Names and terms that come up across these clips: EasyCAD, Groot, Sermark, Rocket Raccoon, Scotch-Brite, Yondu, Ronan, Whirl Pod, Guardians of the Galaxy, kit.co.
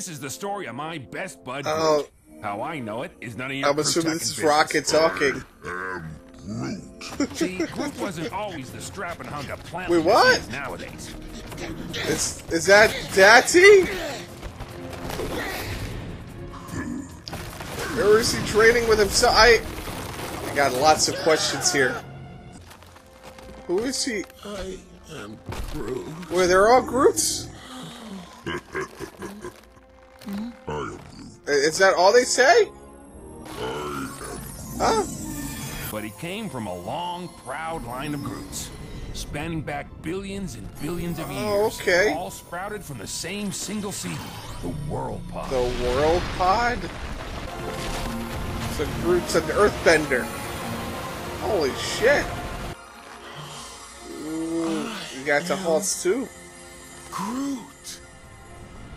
This is the story of my best bud. How I know it is none of your business. I'm assuming this is Rocket talking. Groot. See, Groot wasn't always the strapping hunk of planet. Wait, what? Nowadays. Is that Daddy? Or is he training with himself? I got lots of questions here. Who is he? I am Groot. Wait, they're all Groots? I am Groot. Is that all they say? Huh? But he came from a long, proud line of Groots, spanning back billions and billions of years. Oh, okay. All sprouted from the same single seed, the Whirl Pod. The Whirl Pod? So Groot's an earthbender. Holy shit. Ooh, you got the halts too. Groot.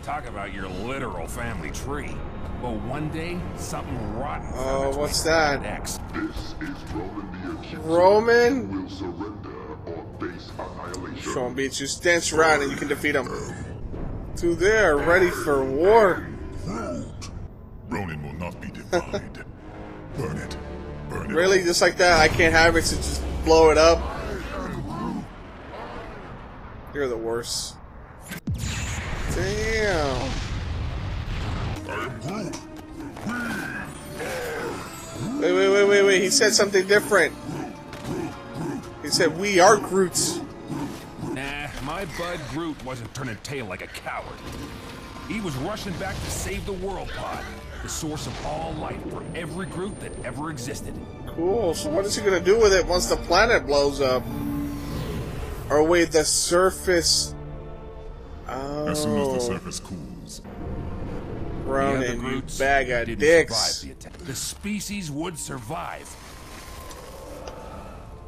Talk about your literal family tree. But one day, something rotten. Oh, what's that? Next. This is Ronan the Accuser. Ronan will surrender or face annihilation. Show him, bitch. Just dance around and you can defeat him. To there, ready for war. Ronan will not be defined. Burn it. Burn it. Really? Just like that? I can't have it, so just blow it up. You're the worst. Damn. Wait, he said something different. He said, we are Groots. Nah, my bud Groot wasn't turning tail like a coward. He was rushing back to save the Whirl Pod, the source of all life for every Groot that ever existed. Cool, so what is he gonna do with it once the planet blows up? Or wait, the surface... Oh. As soon as the surface cools. Ronan, you bag of dicks. The species would survive.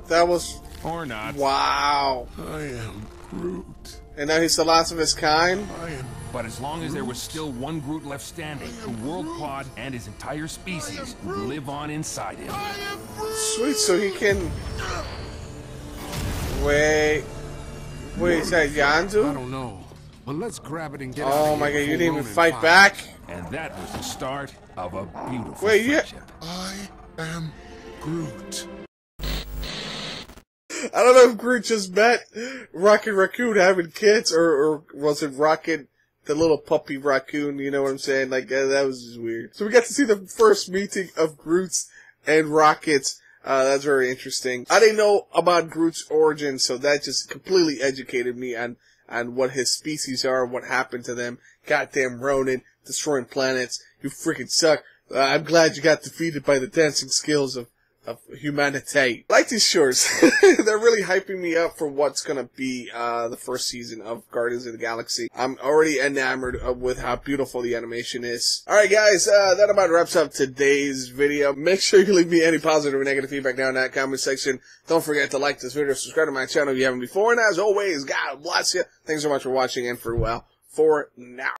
That was... Or not. Wow. I am Groot. And now he's the last of his kind? I am But as long Groot. As there was still one Groot left standing, the Whirl Pod and his entire species would live on inside him. I am Groot. Sweet, so he can... Wait, is that Yondu? I don't know. Well, let's grab it and get oh my god, you didn't even fight back? And that was the start of a beautiful friendship. I am Groot. I don't know if Groot just met Rocket Raccoon having kids, or was it Rocket, the little puppy raccoon, you know what I'm saying? Like, that was just weird. So we got to see the first meeting of Groots and Rockets. That's very interesting. I didn't know about Groot's origin, so that just completely educated me on what his species are, what happened to them. Goddamn Ronan, destroying planets. You freaking suck. I'm glad you got defeated by the dancing skills of humanity. I like these shorts. They're really hyping me up for what's gonna be the first season of Guardians of the Galaxy. I'm already enamored with how beautiful the animation is. Alright guys, that about wraps up today's video. Make sure you leave me any positive or negative feedback down in that comment section. Don't forget to like this video, subscribe to my channel if you haven't before, and as always, God bless you. Thanks so much for watching and for now.